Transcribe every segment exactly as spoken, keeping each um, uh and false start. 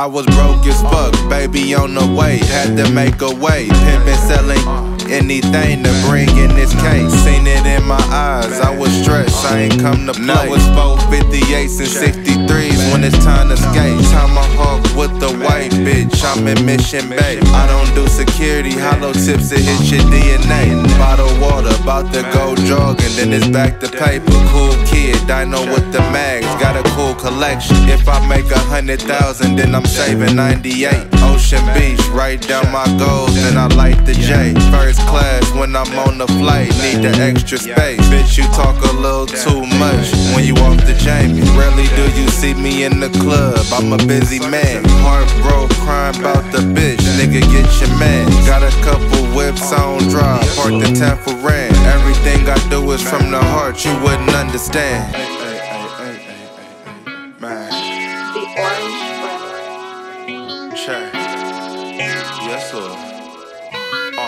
I was broke as fuck, baby on the way, had to make a way. Pimpin', selling anything to bring in this case. Seen it in my eyes, I was stressed, I ain't come to play. Now it's four fifty-eights and sixty-threes when it's time to skate. Tomahawk with the white bitch, I'm in Mission Bay. I don't do security, hollow tips, it hit your D N A. Bottle water, about to go jogging, then it's back to paper. Cool kid, dino with the mags, got a cool collection. If I make a hundred thousand, then I'm saving ninety-eight. Ocean Beach, write down my goals, then I like the J. First class when I'm on the flight, need the extra space. Bitch, you talk a little too much when you off the Jamie. Rarely do you see me in the club, I'm a busy man. Heart broke, crying about the bitch, nigga get your man. Got a couple whips on drive, parked in Tampa. Everything I do is from the heart, you wouldn't understand. The Orange Print. Check. Yes, sir. Oh.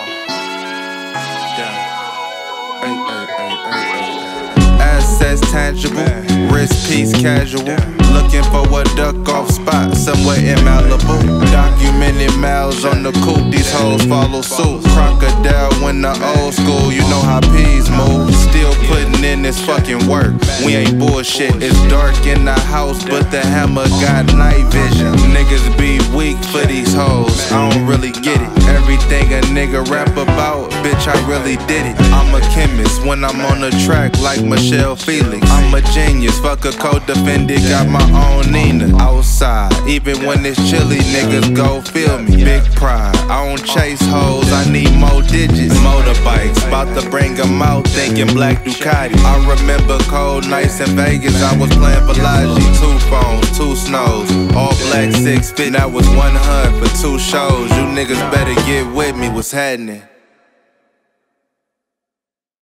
Damn. Assets tangible, wrist piece casual. Looking for a duck off spot somewhere in Malibu. Documented miles on the coupe, these hoes follow suit. Crocodile when the old school, you know how peas move. Still putting in this fucking work, we ain't bullshit. It's dark in the house, but the hammer got night vision. Niggas be weak for these hoes, I don't really get it. Everything a nigga rap about, bitch, I really did it. I'm a chemist when I'm on the track like Michelle Felix. I'm a genius, fuck a co-defendant, got my own Nina. Outside, even when it's chilly, niggas go feel me. Big pride, I don't chase hoes, I need more digits. Motorbikes, about to bring them out, thinking black Ducati. I remember cold nights in Vegas, I was playing Bellagio. Two phones, two snows, all black six fit. That was one hunt for two shows, you niggas better get with me, what's happening?